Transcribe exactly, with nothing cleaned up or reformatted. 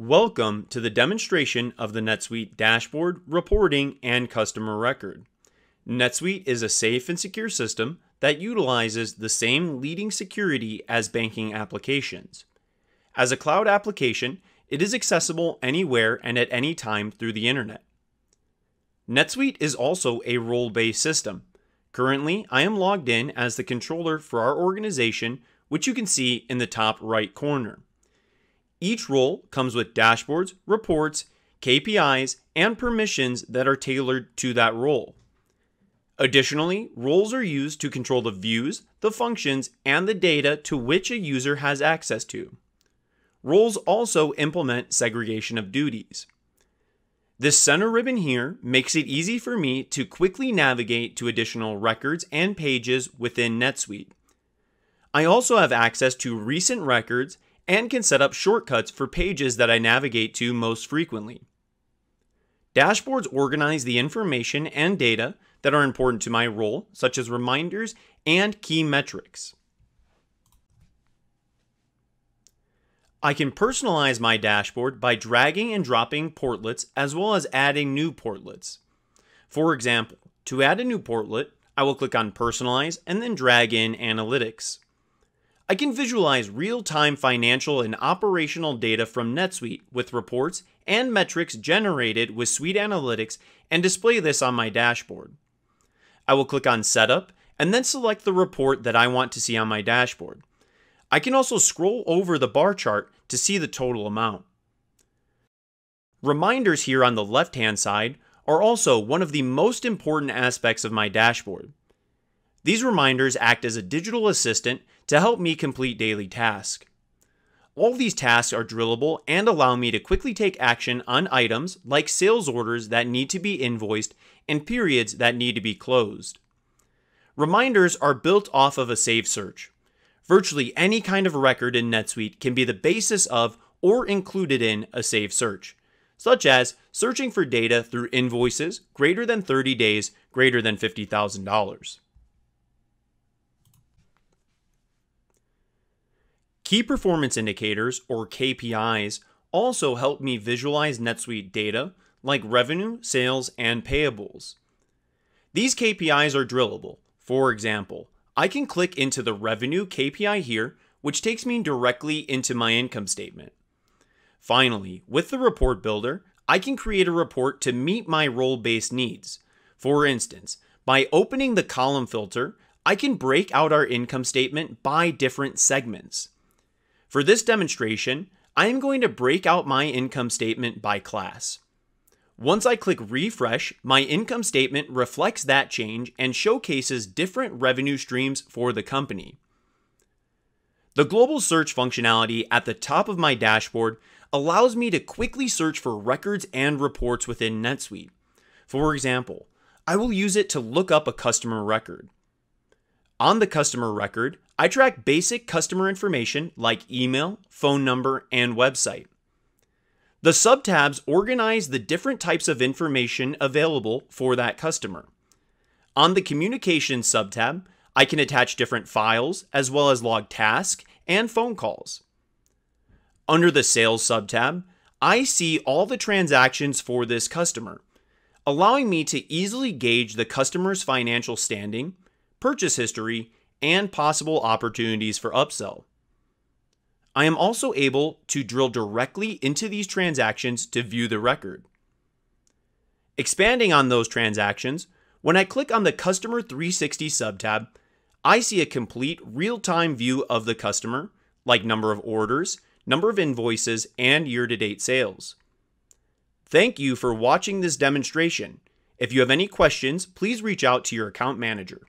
Welcome to the demonstration of the NetSuite dashboard, reporting, and customer record. NetSuite is a safe and secure system that utilizes the same leading security as banking applications. As a cloud application, it is accessible anywhere and at any time through the internet. NetSuite is also a role-based system. Currently, I am logged in as the controller for our organization, which you can see in the top right corner. Each role comes with dashboards, reports, K P Is, and permissions that are tailored to that role. Additionally, roles are used to control the views, the functions, and the data to which a user has access to. Roles also implement segregation of duties. This center ribbon here makes it easy for me to quickly navigate to additional records and pages within NetSuite. I also have access to recent records and can set up shortcuts for pages that I navigate to most frequently. Dashboards organize the information and data that are important to my role, such as reminders and key metrics. I can personalize my dashboard by dragging and dropping portlets as well as adding new portlets. For example, to add a new portlet, I will click on Personalize and then drag in Analytics. I can visualize real-time financial and operational data from NetSuite with reports and metrics generated with Suite Analytics and display this on my dashboard. I will click on Setup and then select the report that I want to see on my dashboard. I can also scroll over the bar chart to see the total amount. Reminders here on the left-hand side are also one of the most important aspects of my dashboard. These reminders act as a digital assistant to help me complete daily tasks. All these tasks are drillable and allow me to quickly take action on items like sales orders that need to be invoiced and periods that need to be closed. Reminders are built off of a saved search. Virtually any kind of record in NetSuite can be the basis of or included in a saved search, such as searching for data through invoices greater than thirty days, greater than fifty thousand dollars. Key Performance Indicators, or K P Is, also help me visualize NetSuite data like revenue, sales, and payables. These K P Is are drillable. For example, I can click into the revenue K P I here, which takes me directly into my income statement. Finally, with the report builder, I can create a report to meet my role-based needs. For instance, by opening the column filter, I can break out our income statement by different segments. For this demonstration, I am going to break out my income statement by class. Once I click refresh, my income statement reflects that change and showcases different revenue streams for the company. The global search functionality at the top of my dashboard allows me to quickly search for records and reports within NetSuite. For example, I will use it to look up a customer record. On the customer record, I track basic customer information like email, phone number, and website. The subtabs organize the different types of information available for that customer. On the communications subtab, I can attach different files as well as log tasks and phone calls. Under the sales subtab, I see all the transactions for this customer, allowing me to easily gauge the customer's financial standing, purchase history, and possible opportunities for upsell. I am also able to drill directly into these transactions to view the record. Expanding on those transactions, when I click on the Customer three sixty subtab, I see a complete real-time view of the customer, like number of orders, number of invoices, and year-to-date sales. Thank you for watching this demonstration. If you have any questions, please reach out to your account manager.